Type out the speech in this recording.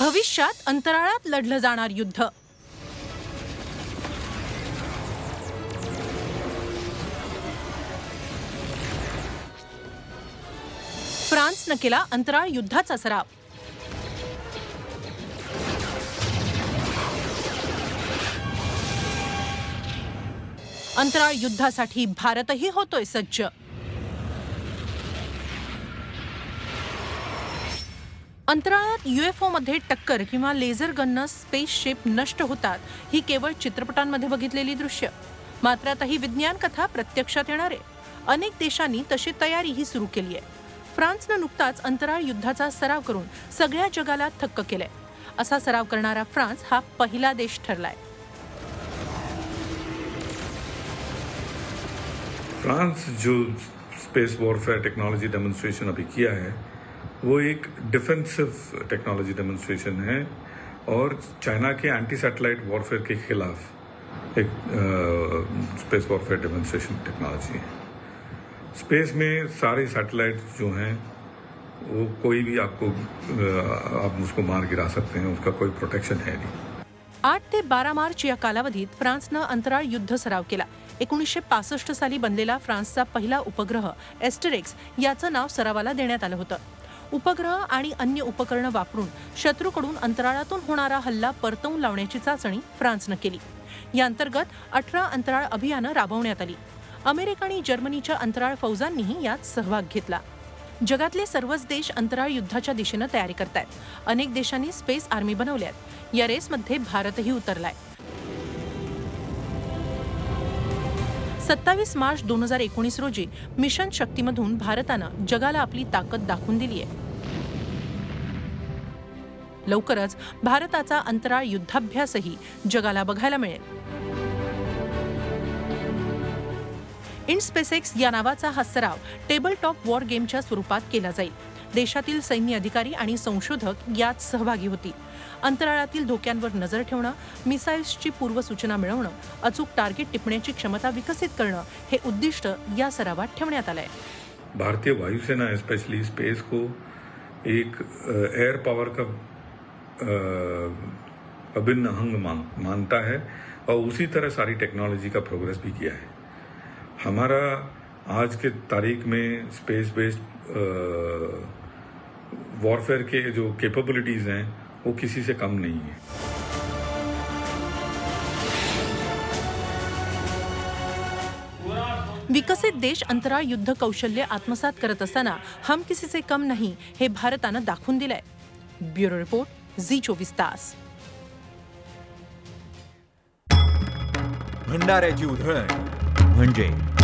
भविष्यात अंतराळात लढलं जाणार युद्ध। फ्रान्सने केला अंतराळ युद्धाचा सराव। अंतराळ युद्धासाठी भारतही होतोय सज्ज। अंतराळात यूएफओ मध्ये टक्कर किंवा लेझर गनने स्पेसशिप नष्ट होतात ही केवळ चित्रपटांमध्ये बघितलेली दृश्य, मात्र आता ही विज्ञान कथा प्रत्यक्षात येणार आहे। अनेक देशांनी तशी तयारी ही सुरू केली आहे। फ्रान्सने नुकताच अंतराळ युद्धाचा सराव करून सगळ्या जगाला थक्क केले। असा सराव करणारा फ्रान्स हा पहिला देश ठरलाय। फ्रांस जो स्पेस वॉरफेयर टेक्नोलॉजी डेमोन्स्ट्रेशन अभी किया है वो एक डिफेंसिव टेक्नोलॉजी डेमोन्स्ट्रेशन है और चाइना के एंटी सैटेलाइट वॉरफेयर के खिलाफ एक स्पेस वॉरफेयर डेमोन्स्ट्रेशन टेक्नोलॉजी है। स्पेस में सारे सैटेलाइट जो हैं वो कोई भी आप उसको मार गिरा सकते हैं, उसका कोई प्रोटेक्शन है नहीं। 8 ते 12 मार्च या कालावधीत फ्रान्सनं अंतराळ युद्ध सराव केला। 1965 साली बनलेला फ्रान्सचा पहिला उपग्रह एस्टरेक्स याचं नाव सरावाला देण्यात आलं होतं। उपग्रह आणि अन्य उपकरणं वापरून शत्रूकडून अंतराळातून होणारा हल्ला परतवून लावण्याची चाचणी फ्रान्सनं केली। या अंतर्गत 18 अंतराळ अभियानं राबवण्यात आली। अमेरिका आणि जर्मनीच्या अंतराळ फौजांनीही यात सहभाग घेतला। जगातले सर्वच देश अंतराळ युद्धाच्या दिशेनं तयारी करतायत। अनेक देशांनी स्पेस आर्मी बनवल्यात। या रेसमध्ये भारतही उतरलाय। 27 मार्च 2019 रोजी मिशन शक्तीमधून भारतानं जगाला आपली ताकद दाखवून दिली आहे। लवकरच भारताचा अंतराळ युद्धाभ्यासही जगाला बघायला मिळेल। इन स्पेसएक्स या नावाचा हा सराव टेबल टॉप वॉर गेमच्या स्वरूपात केला जाईल। देशातील सैन्य अधिकारी आणि संशोधक यात सहभागी होती। अंतराळातील धोक्यांवर नजर ठेवणं, मिसाईल्सची पूर्वसूचना मिळवणं, अचूक टार्गेट टिपण्याची क्षमता विकसित करणं हे उद्दिष्ट या सरावात ठेवण्यात आलंय। भारतीय वायुसेना स्पेशली स्पेस को एक एयर पावर का अभिन्न अंग मानता है और उसी तरह सारी टेक्नोलॉजी का प्रोग्रेस भी किया है। हमारा आज के तारीख में स्पेस बेस्ड वॉरफेयर के जो कैपेबिलिटीज हैं वो किसी से कम नहीं है। विकसित देश अंतराळ युद्ध कौशल्य आत्मसात करत असताना हम किसी से कम नहीं हे भारतानं दाखवून दिलंय। ब्युरो रिपोर्ट, Zee 24 तास। भंडाऱ्याची उधळण म्हणजे